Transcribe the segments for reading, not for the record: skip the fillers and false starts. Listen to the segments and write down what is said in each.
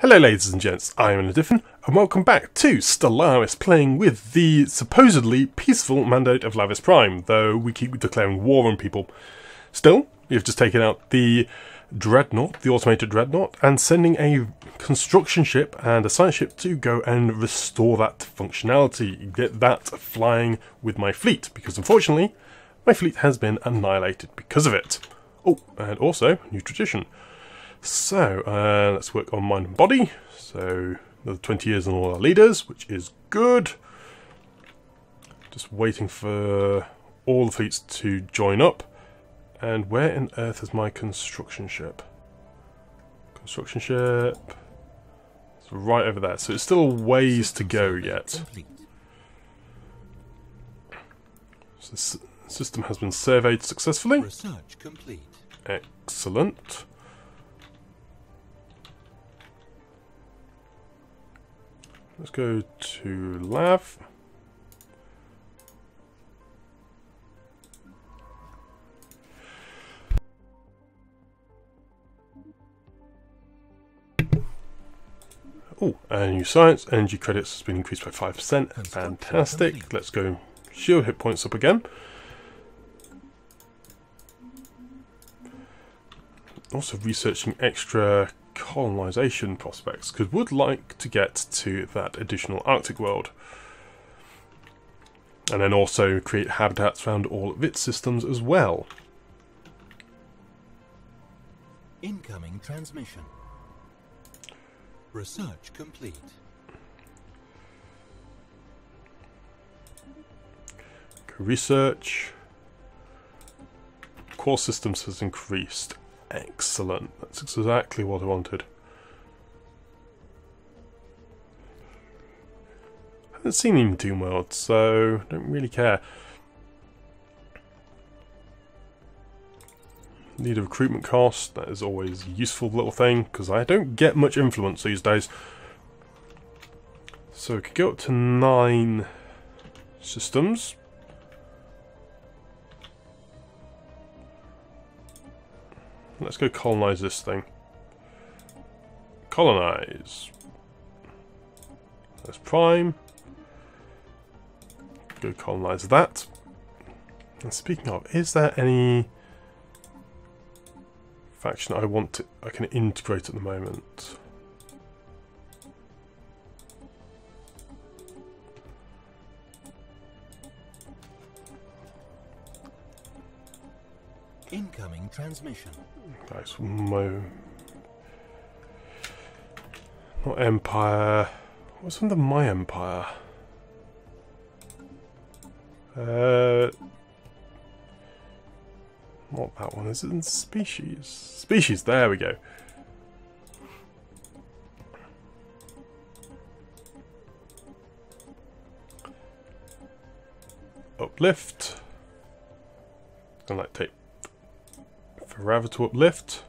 Hello ladies and gents, I am Ediffen, and welcome back to Stellaris, playing with the supposedly peaceful Mandate of Lavis Prime, though we keep declaring war on people. Still, we have just taken out the Dreadnought, the automated Dreadnought, and sending a construction ship and a science ship to go and restore that functionality, get that flying with my fleet, because unfortunately, my fleet has been annihilated because of it. Oh, and also, new tradition. So, let's work on mind and body. So, another 20 years on all our leaders, which is good. Just waiting for all the fleets to join up. And where on earth is my construction ship? Construction ship. It's right over there. So, it's still a ways to go yet. So, this system has been surveyed successfully. Research complete. Excellent. Let's go to Lav. Oh, and new science. Energy credits has been increased by 5%. Fantastic. Let's go shield hit points up again. Also researching extra colonization prospects, because would like to get to that additional Arctic world, and then also create habitats around all of its systems as well. Incoming transmission. Research complete. Research. Core systems has increased. Excellent. That's exactly what I wanted. Haven't seen him do world, so don't really care. Need a recruitment cost. That is always a useful little thing because I don't get much influence these days. So we could go up to 9 systems. Let's go colonize this thing. Colonize. That's Prime. Go colonize that. And speaking of, is there any faction I want to, I can integrate at the moment? Incoming transmission. That's my... Not Empire. What's under my Empire? Not that one. Is it in Species? Species, there we go. Uplift. And like tape. Rather to uplift.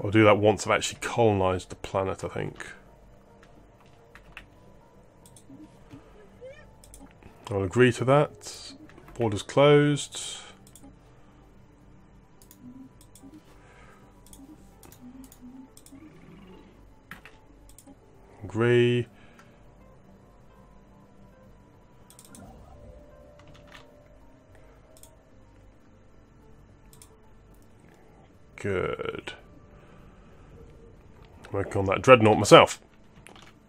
I'll do that once I've actually colonized the planet, I think. I'll agree to that. Borders closed. Agree. Good. Work on that Dreadnought myself.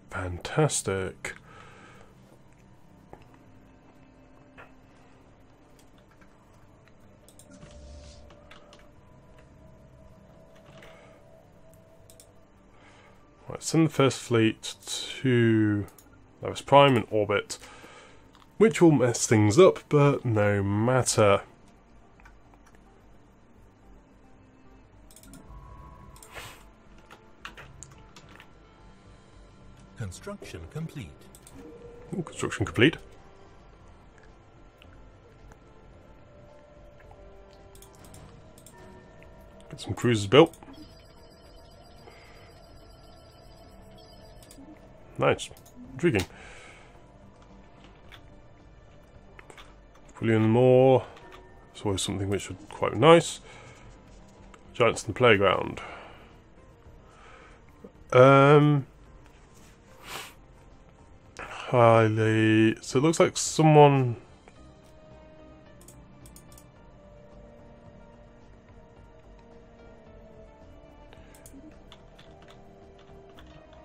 Fantastic. Right, send the first fleet to Lavis Prime in orbit, which will mess things up, but no matter. Construction complete. Ooh, construction complete. Get some cruisers built. Nice. Intriguing. William Moore. It's always something which would be quite nice. Giants in the playground. Highly. So it looks like someone.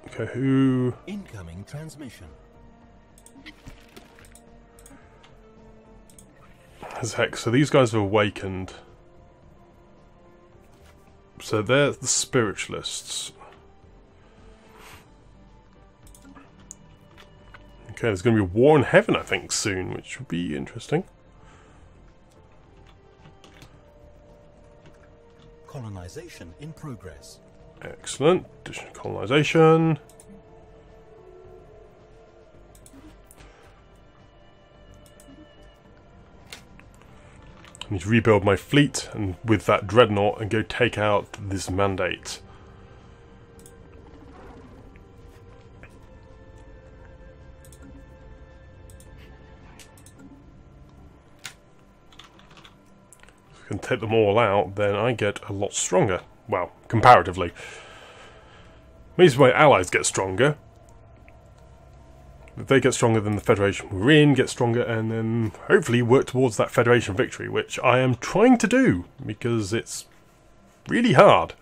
Okay, who? Incoming transmission. As heck, so these guys have awakened. So they're the spiritualists. Okay, there's going to be a war in heaven, I think, soon, which would be interesting. Colonization in progress. Excellent. Additional colonization. I need to rebuild my fleet and with that dreadnought and go take out this mandate. If I can take them all out, then I get a lot stronger. Well, comparatively. Means my allies get stronger. If they get stronger, then the Federation we're in gets stronger, and then hopefully work towards that Federation victory, which I am trying to do, because it's really hard.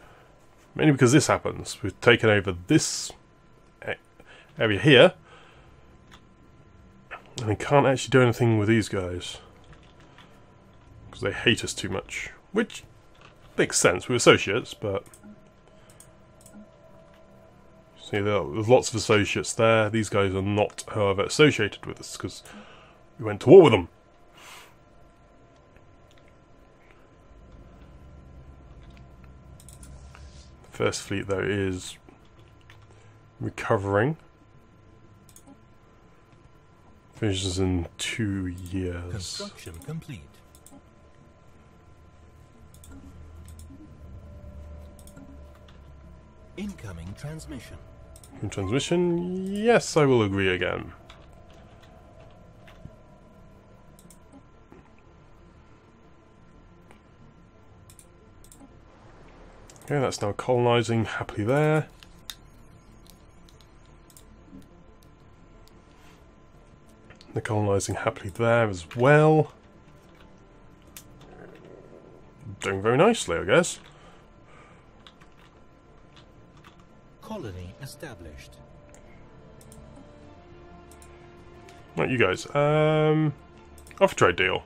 Mainly because this happens. We've taken over this area here, and we can't actually do anything with these guys. Because they hate us too much. Which makes sense, we're associates, but... See, there's lots of associates there. These guys are not, however, associated with us, because we went to war with them. The first fleet, though, is recovering. Finishes in 2 years. Construction complete. Incoming transmission. Transmission? Yes, I will agree again. Okay, that's now colonizing happily there. They're colonizing happily there as well. Doing very nicely, I guess. Colony established. Right, you guys. Off trade deal.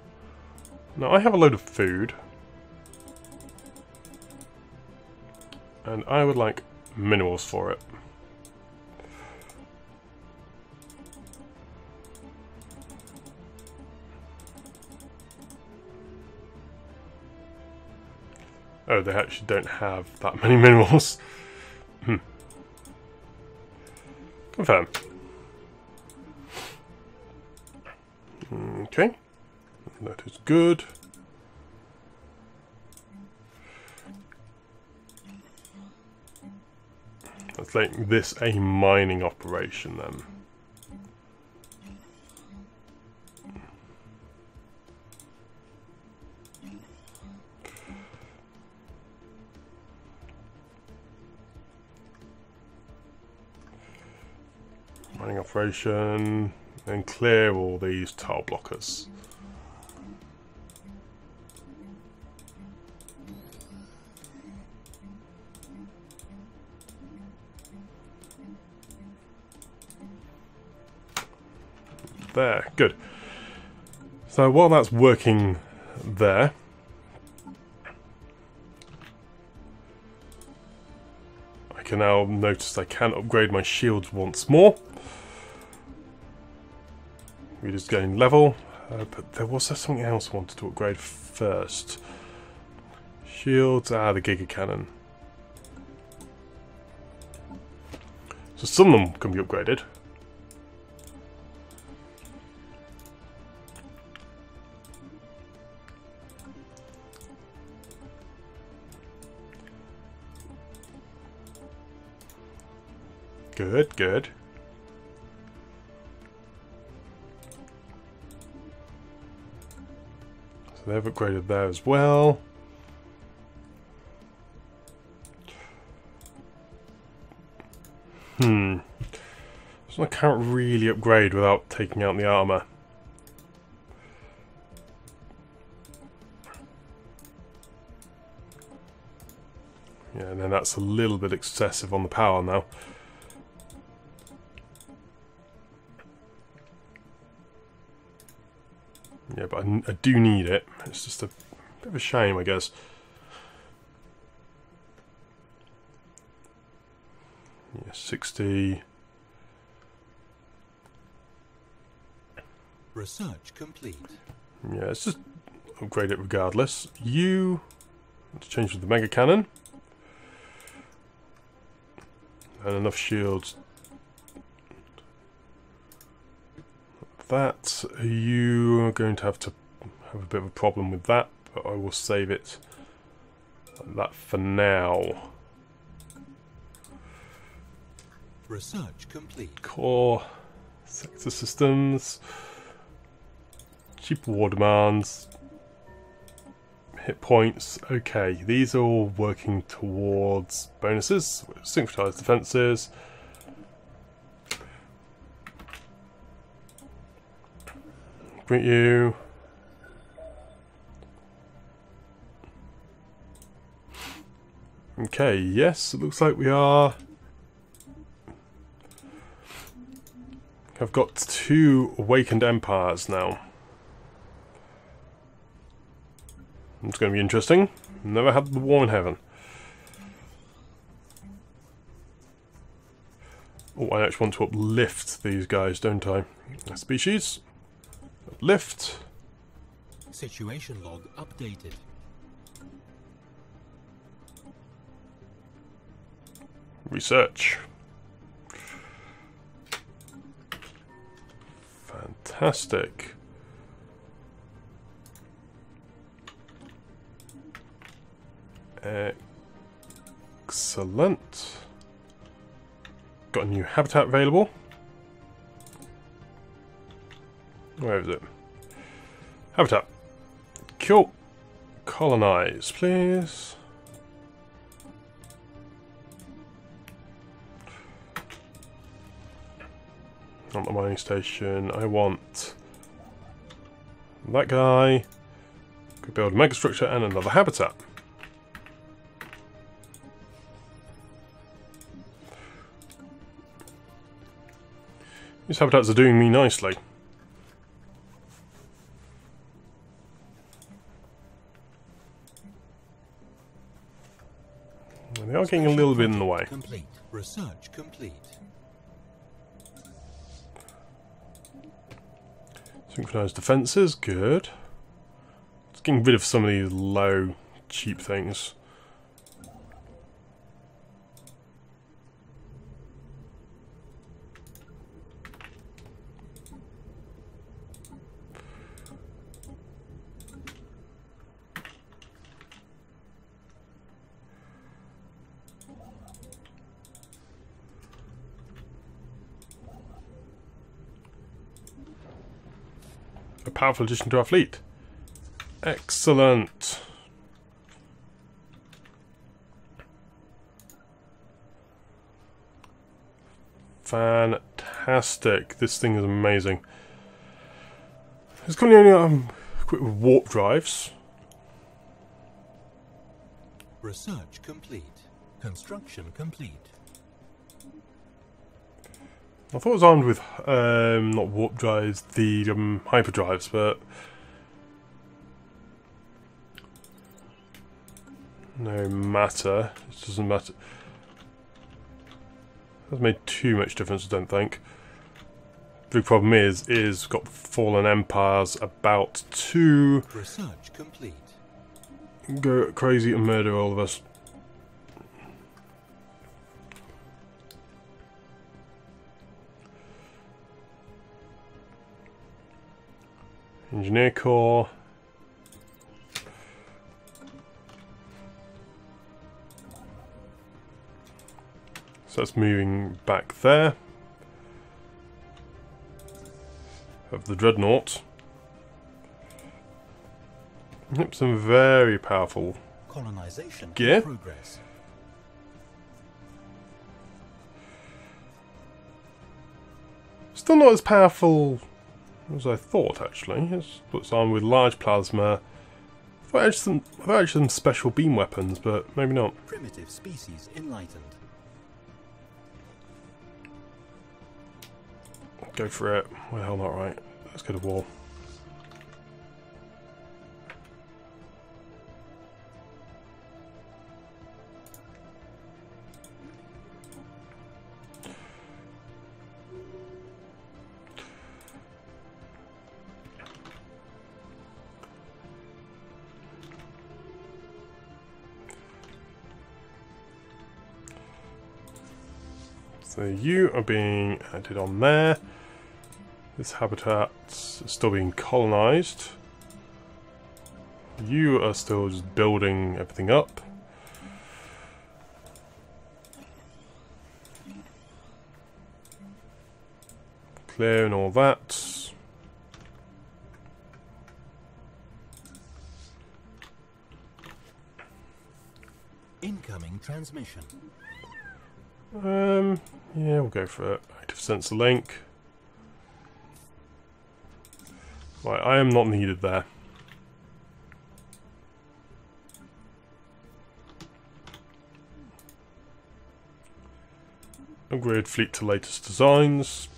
Now I have a load of food, and I would like minerals for it. Oh, they actually don't have that many minerals. Hmm. Confirm. Okay. That is good. Let's make this a mining operation then. Operation and clear all these tile blockers. There, good. So while that's working there, I can now notice I can upgrade my shields once more. We just gained level, but there was something else I wanted to upgrade first. Shields, the Giga Cannon. So some of them can be upgraded. Good, good. They've upgraded there as well. So I can't really upgrade without taking out the armor. Yeah, and then that's a little bit excessive on the power now. Yeah, but I do need it. It's just a bit of a shame, I guess. Yeah, 60. Research complete. Yeah, let's just upgrade it regardless. You... Let's change to the mega cannon. And enough shields. That you are going to have a bit of a problem with that, but I will save it like that for now. Research complete. Core sector systems, cheap war demands, hit points. Okay, these are all working towards bonuses. Synchronized defenses. Greet you. Okay, yes, it looks like we are. I've got 2 awakened empires now. It's going to be interesting. Never had the war in heaven. Oh, I actually want to uplift these guys, don't I? Species. Lift. Situation log updated. Research. Fantastic. Excellent. Got a new habitat available. Where is it? Habitat. Cool. Colonize, please. Not the mining station. I want that guy. Could build a megastructure and another habitat. These habitats are doing me nicely. They are getting a little bit in the way. Complete. Research complete. Synchronized defenses, good. It's getting rid of some of these low, cheap things. A powerful addition to our fleet. Excellent. Fantastic. This thing is amazing. It's currently only equipped with warp drives. Research complete. Construction complete. I thought it was armed with, not warp drives, the hyperdrives, but... No matter. It doesn't matter. It hasn't made too much difference, I don't think. The big problem is got fallen empires about to... Research complete. Go crazy and murder all of us. Engineer Corps. So that's moving back there. Of the Dreadnought. Yep, some very powerful colonization gear. Progress. Still not as powerful as I thought, actually. It's armed with large plasma. I thought I had some special beam weapons, but maybe not. Primitive species enlightened. Go for it. Why the hell not, right? Let's go to war. So you are being added on there. This habitat is still being colonised. You are still just building everything up. Clearing all that. Incoming transmission. Yeah, we'll go for it. Active sensor link. Right, I am not needed there. Upgrade fleet to latest designs.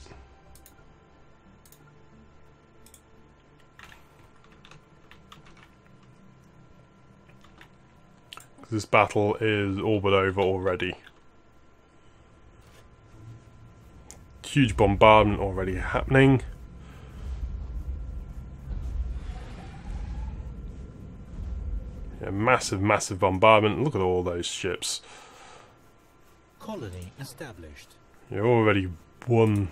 This battle is all but over already. Huge bombardment already happening. Yeah, massive, massive bombardment. Look at all those ships. Colony established. You already won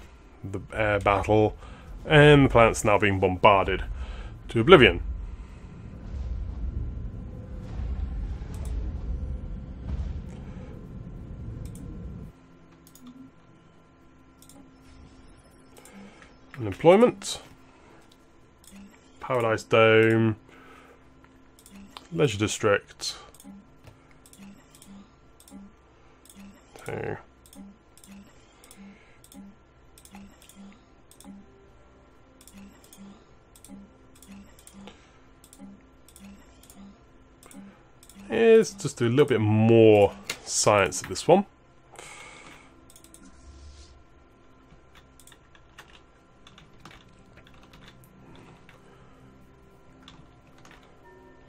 the air battle, and the planet's now being bombarded to oblivion. Unemployment, Paradise Dome, Leisure District. So, let's just do a little bit more science at this one.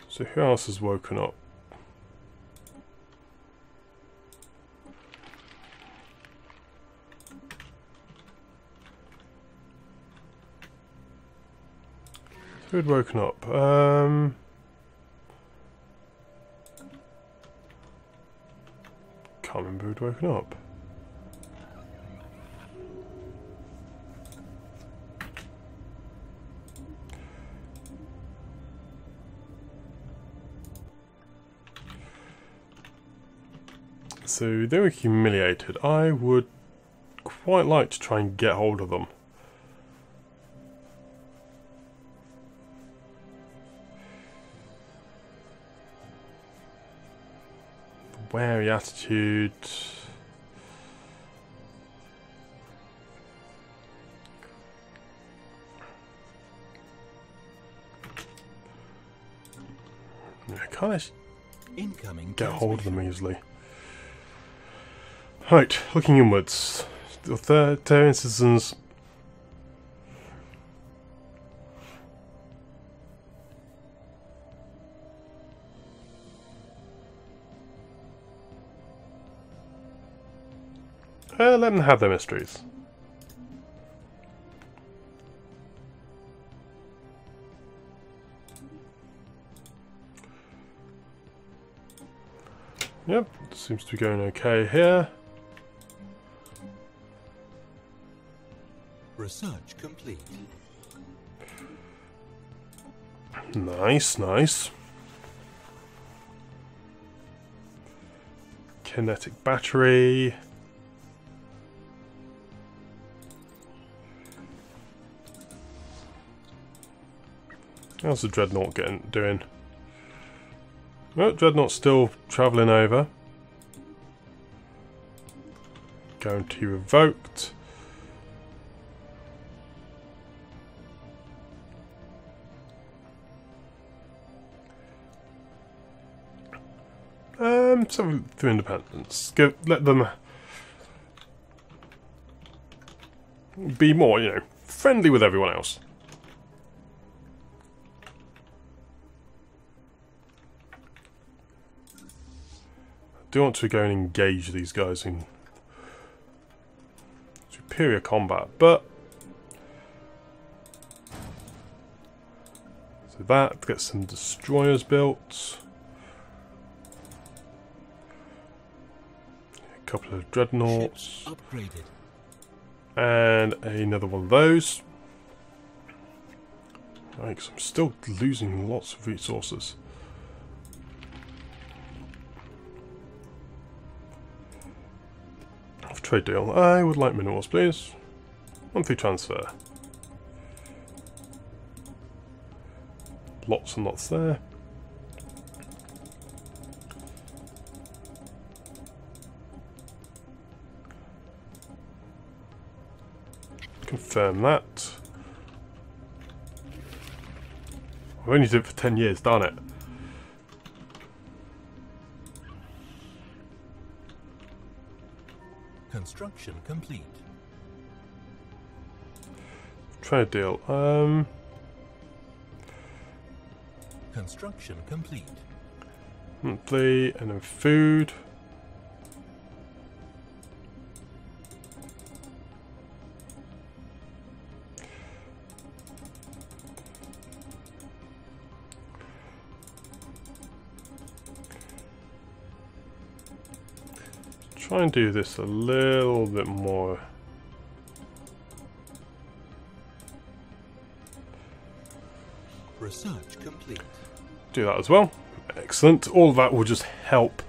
So who else has woken up? Who had woken up? Can't remember who'd woken up. So they were humiliated. I would quite like to try and get hold of them. Wary attitude. I can't actually get hold of them easily. Right, looking inwards. Authoritarian citizens. Let them have their mysteries. Yep, seems to be going okay here. Research complete. Nice, nice. Kinetic battery. How's the Dreadnought doing? Well, Dreadnought's still travelling over. Guarantee revoked. Some through independence. Let them be more, you know, friendly with everyone else. I do want to go and engage these guys in superior combat, but so that gets some destroyers built. A couple of dreadnoughts. Upgraded. And another one of those. Because I'm still losing lots of resources. Off trade deal. I would like minerals, please. Monthly transfer. Lots and lots there. Confirm that. I've only done it for 10 years, darn it. Construction complete. Trade deal. Construction complete. Monthly and then food. Try and do this a little bit more. Research complete. Do that as well. Excellent. All of that will just help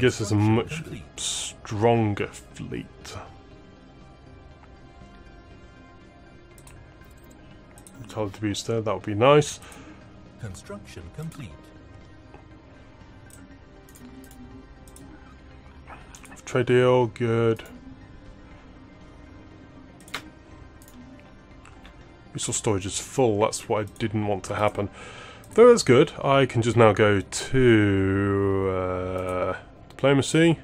get us a much stronger fleet. Vitality booster, that would be nice. Construction complete. Trade deal, good. Resource storage is full, that's what I didn't want to happen. Though that's good, I can just now go to diplomacy,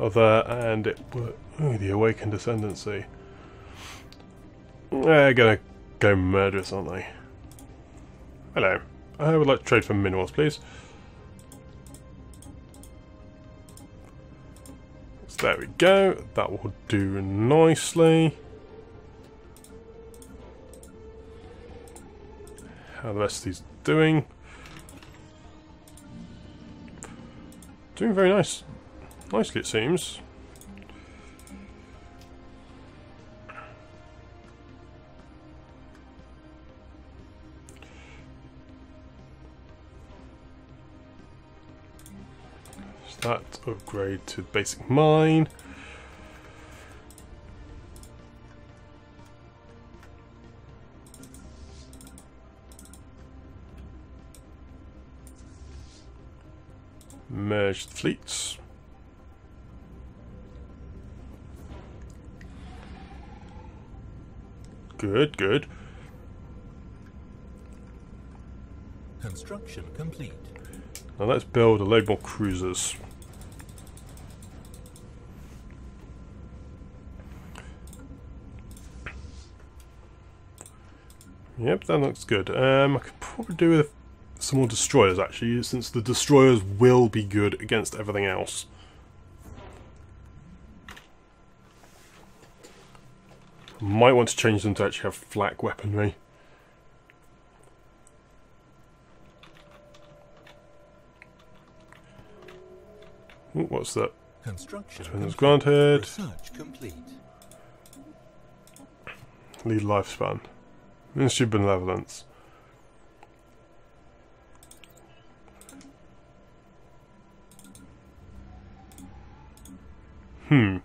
other, and it will. Ooh, the Awakened Ascendancy. They're gonna go murderous, aren't they? Hello. I would like to trade for minerals, please. There we go, that will do nicely. How the rest of these doing? Doing very nice. Nicely it seems. That upgrade to basic mine. Merged fleets. Good, good. Construction complete. Now let's build a load more cruisers. Yep, that looks good. I could probably do with some more destroyers, actually, since the destroyers will be good against everything else. Might want to change them to actually have flak weaponry. Ooh, what's that? Construction granted. Research complete. Lead lifespan. Ministry of Benevolence. Wait,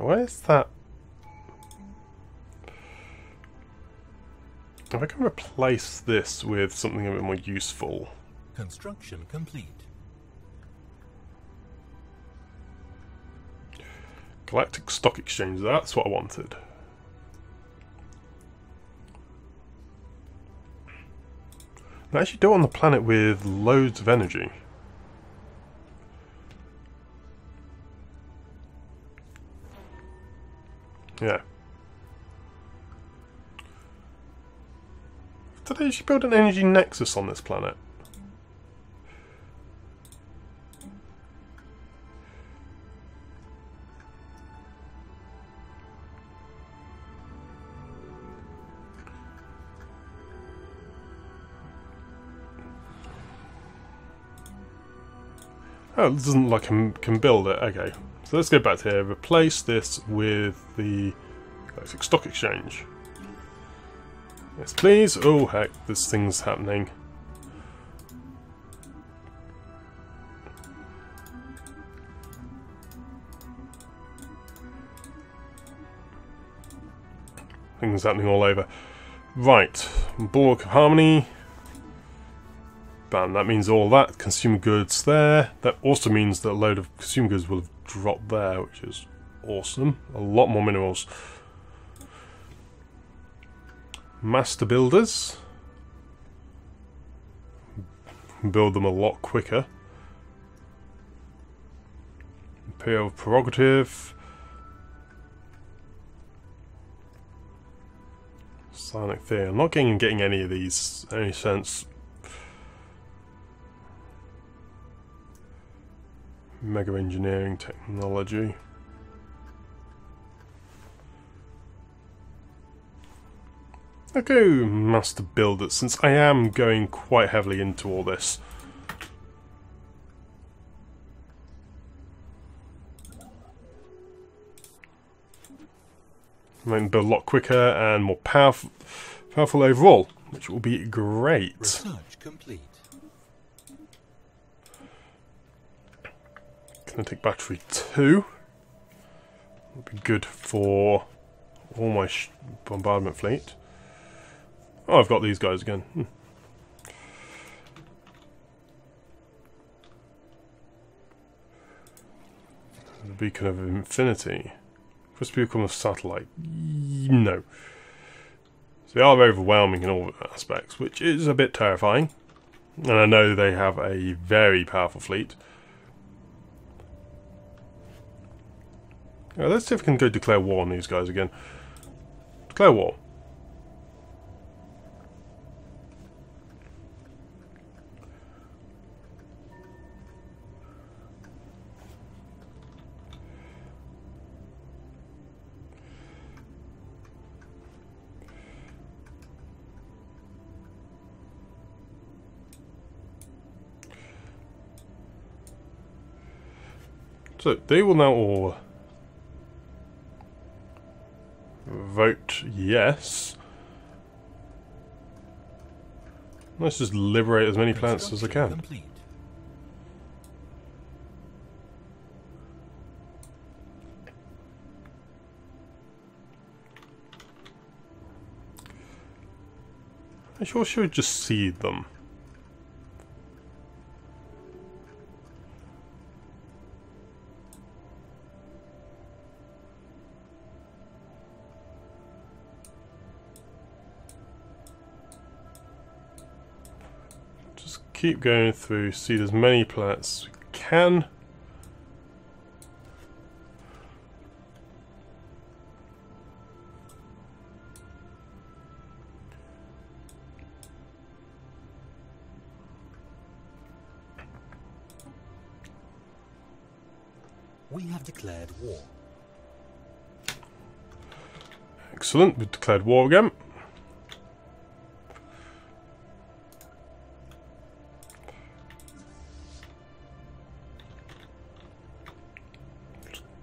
where's that? If I can replace this with something a bit more useful. Construction complete. Galactic Stock Exchange, that's what I wanted. I can actually do it on the planet with loads of energy. Yeah. Did they actually build an energy nexus on this planet? Oh, it doesn't look like I can build it. Okay, so let's go back to here. Replace this with the Galactic Stock Exchange. Yes, please. Oh, heck, this thing's happening. Things happening all over. Right, Bulwark of Harmony. Bam, that means all that. Consumer goods there. That also means that a load of consumer goods will have dropped there, which is awesome. A lot more minerals. Master builders. Build them a lot quicker. Imperial prerogative. Psionic theory. I'm not getting any of these in any sense. Mega engineering technology. Okay, master builder, since I am going quite heavily into all this. I can build a lot quicker and more powerful overall, which will be great. Research complete. Kinetic battery 2 would be good for all my bombardment fleet. Oh, I've got these guys again. The Beacon of Infinity. Supposed to become a satellite. No. So they are overwhelming in all aspects, which is a bit terrifying. And I know they have a very powerful fleet. Right, let's see if we can go declare war on these guys again. Declare war. So they will now all vote yes. Let's just liberate as many planets as I can. Complete. I sure should just seed them. Keep going through, seed as many planets as we can. We have declared war. Excellent, we've declared war again.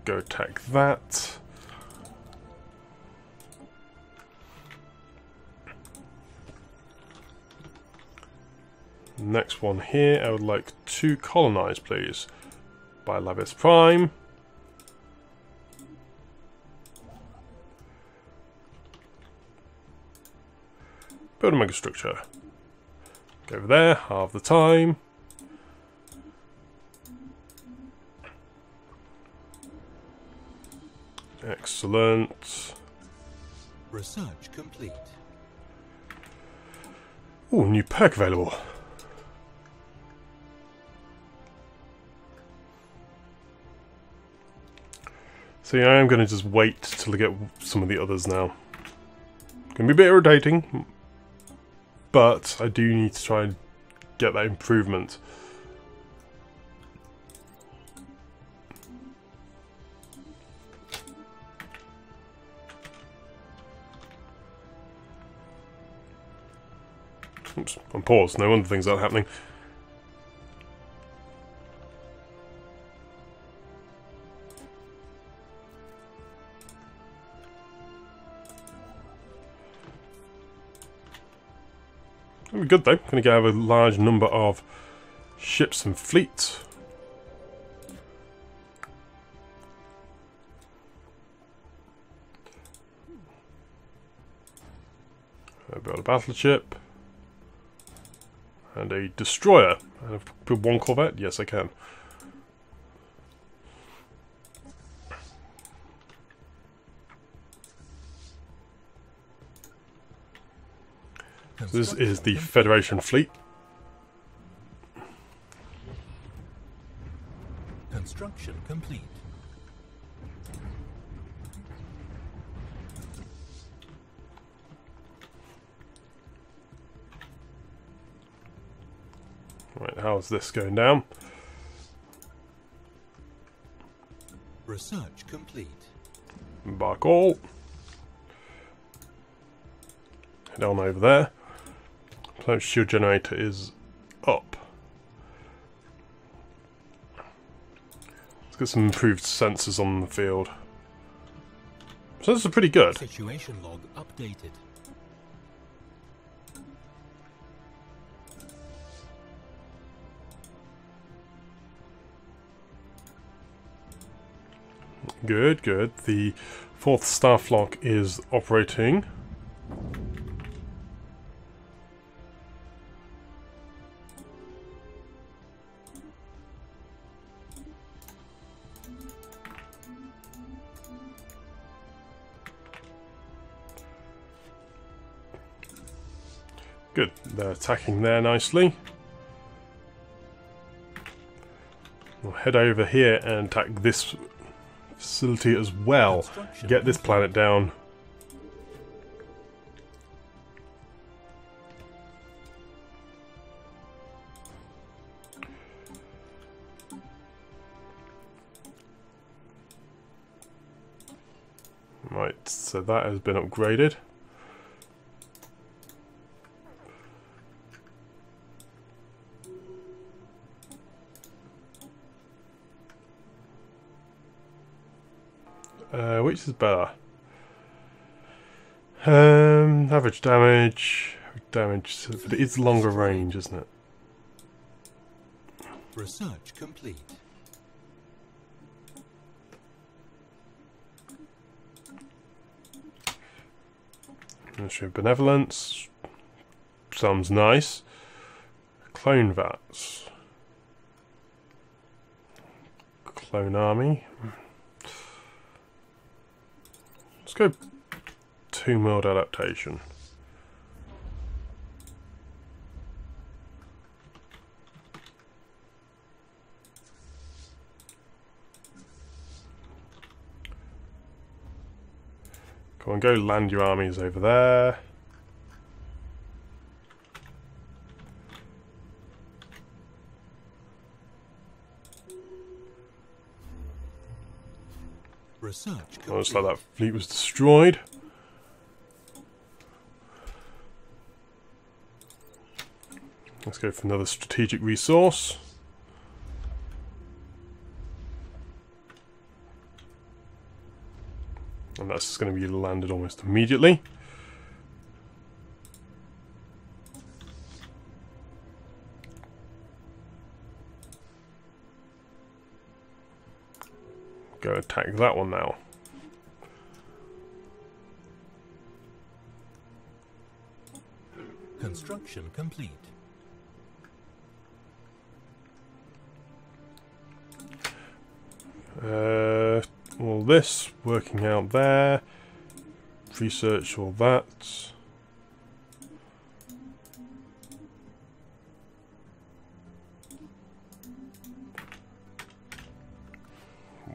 Go attack that. Next one here, I would like to colonize, please, by Lavis Prime. Build a megastructure. Go over there, halve the time. Excellent. Research complete. Ooh, new perk available. So yeah, I am going to just wait till I get some of the others now. Going to be a bit irritating, but I do need to try and get that improvement. Oops, I'm paused, no wonder things aren't happening. That'll be good though, gonna have a large number of ships and fleets. I'll build a battleship. And a destroyer. And I've built one corvette? Yes, I can. So this is the Federation fleet. Construction complete. Right, how's this going down? Research complete. Embark all. Head on over there. Planet shield generator is up. Let's get some improved sensors on the field. Sensors are pretty good. Situation log updated. Good, good. The fourth staff lock is operating. Good. They're attacking there nicely. We'll head over here and attack this facility as well. Get this planet down. Right, so that has been upgraded. Which is better? Average damage. But it is longer range, isn't it? Research complete. Ministry of Benevolence. Sounds nice. Clone vats. Clone army. Let's go 2 mode adaptation. Come on, go land your armies over there. Oh, it's like that fleet was destroyed. Let's go for another strategic resource. And that's going to be landed almost immediately. Go attack that one now. Construction complete. All this working out there. Research all that.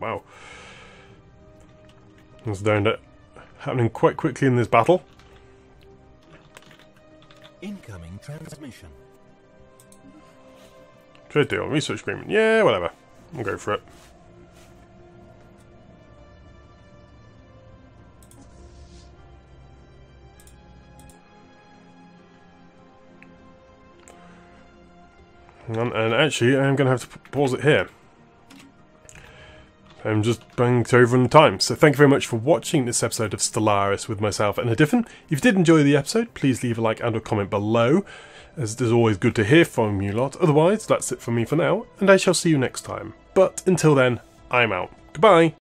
wow. It's down to happening quite quickly in this battle. Incoming transmission. Trade deal, research agreement. Yeah, whatever. We'll go for it. And actually, I'm going to have to pause it here. I'm just banked over on time. So thank you very much for watching this episode of Stellaris with myself and Ediffen. If you did enjoy the episode, please leave a like and a comment below, as it is always good to hear from you lot. Otherwise, that's it for me for now, and I shall see you next time. But until then, I'm out. Goodbye!